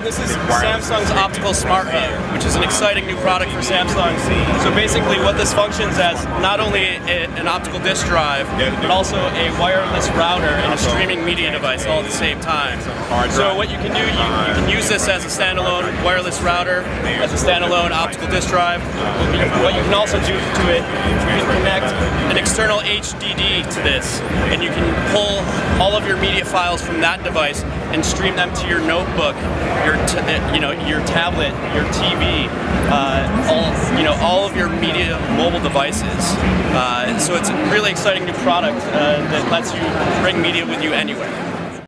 And this is Samsung's Optical Smart Hub, which is an exciting new product for Samsung. So basically what this functions as, not only an optical disk drive, but also a wireless router and a streaming media device all at the same time. So what you can do, you can use this as a standalone wireless router, as a standalone optical disk drive. What you can also do to it, you can connect an external HDD to this, and you can pull all of your media files from that device and stream them to your notebook, your tablet, your TV, all of your media mobile devices. So it's a really exciting new product that lets you bring media with you anywhere.